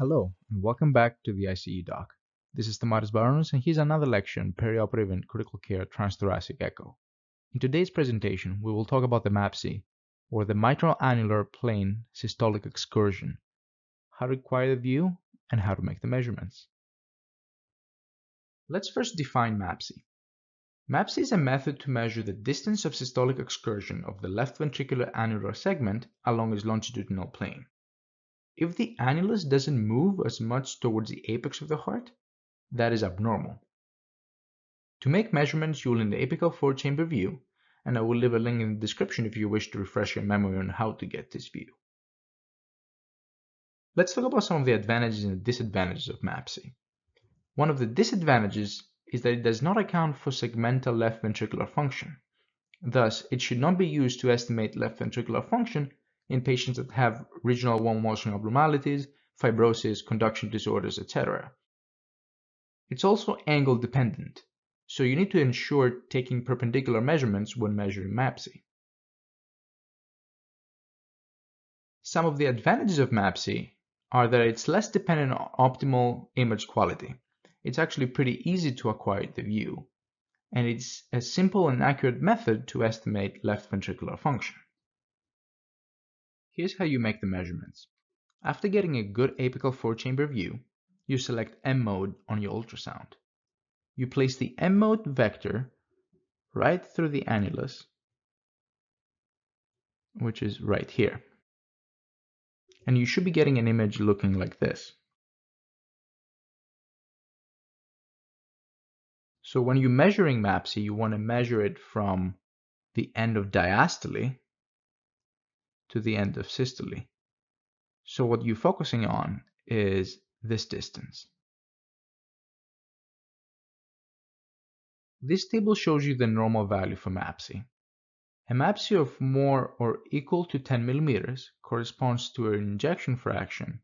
Hello and welcome back to the ICE doc. This is Tomas Barros and here's another lecture on perioperative and critical care transthoracic echo. In today's presentation we will talk about the MAPSE, or the mitral annular plane systolic excursion, how to acquire the view and how to make the measurements. Let's first define MAPSE. MAPSE is a method to measure the distance of systolic excursion of the left ventricular annular segment along its longitudinal plane. If the annulus doesn't move as much towards the apex of the heart, that is abnormal. To make measurements, you will need the apical four-chamber view, and I will leave a link in the description if you wish to refresh your memory on how to get this view. Let's talk about some of the advantages and disadvantages of MAPSE. One of the disadvantages is that it does not account for segmental left ventricular function. Thus, it should not be used to estimate left ventricular function in patients that have regional wall motion abnormalities, fibrosis, conduction disorders, etc. It's also angle dependent, so you need to ensure taking perpendicular measurements when measuring MAPSE. Some of the advantages of MAPSE are that it's less dependent on optimal image quality. It's actually pretty easy to acquire the view, and it's a simple and accurate method to estimate left ventricular function. Here's how you make the measurements. After getting a good apical four-chamber view, you select M-mode on your ultrasound. You place the M-mode vector right through the annulus, which is right here. And you should be getting an image looking like this. So when you're measuring MAPSE, you want to measure it from the end of diastole to the end of systole. So what you're focusing on is this distance. This table shows you the normal value for MAPSE. A MAPSE of more or equal to 10 millimeters corresponds to an injection fraction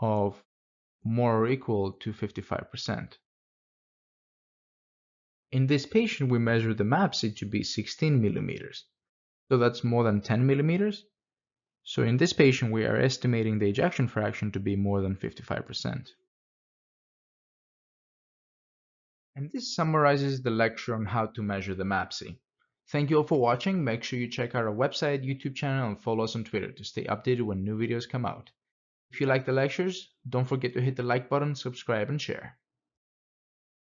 of more or equal to 55%. In this patient, we measure the MAPSE to be 16 millimeters. So that's more than 10 millimeters. So in this patient, we are estimating the ejection fraction to be more than 55%. And this summarizes the lecture on how to measure the MAPSE. Thank you all for watching. Make sure you check out our website, YouTube channel, and follow us on Twitter to stay updated when new videos come out. If you like the lectures, don't forget to hit the like button, subscribe, and share.